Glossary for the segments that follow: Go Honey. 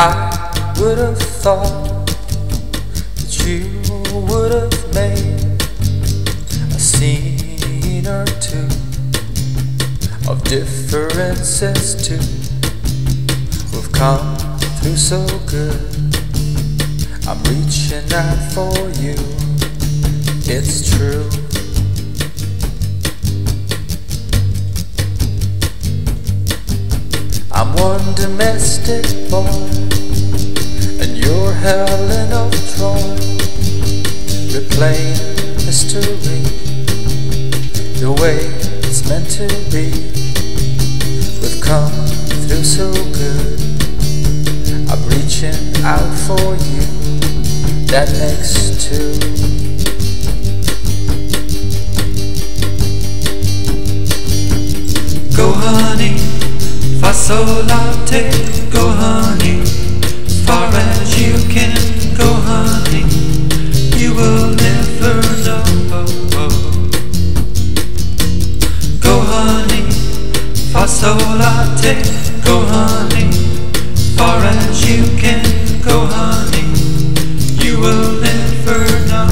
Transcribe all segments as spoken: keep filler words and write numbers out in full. I would have thought that you would have made a scene or two of differences too. We've come through so good, I'm reaching out for you, it's true. I'm one domestic boy, and you're Helen of Troy, replaying history the way it's meant to be. We've come through so good, I'm reaching out for you, that makes two. Go honey, faso latte, go honey, far as you can, go honey, you will never know. Go honey, faso latte, go honey, far as you can, go honey, you will never know.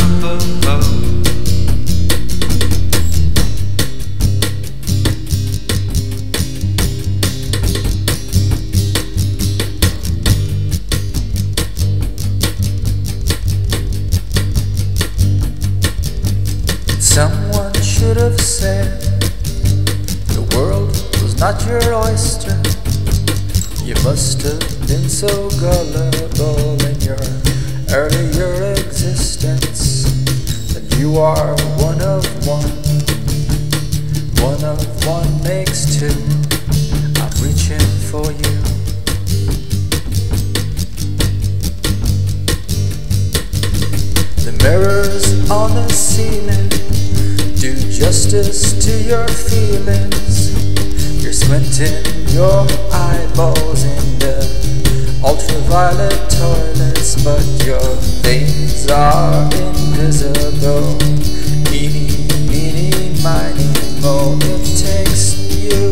Someone should have said the world was not your oyster. You must have been so gullible in your earlier existence, that you are one of one, one of one makes two, I'm reaching for you. The mirrors on the ceiling do justice to your feelings, you're squinting your eyeballs in the ultraviolet toilet, but your things are invisible. Eeny, meeny, miny, moe, it takes you.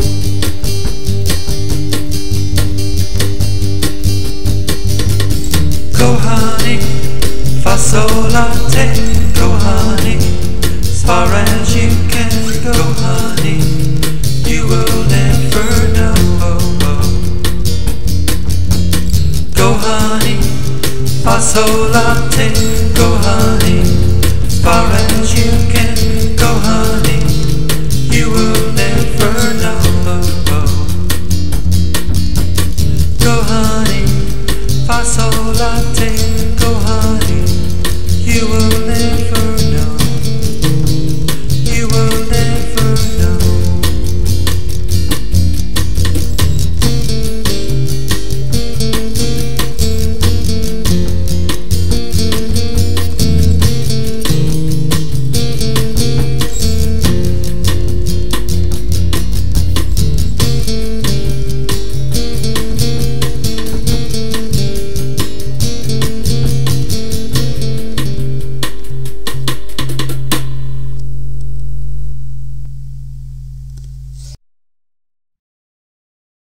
Go honey, faso latte, go honey, as far as you can, go honey, you will never know. Go honey, faso latte.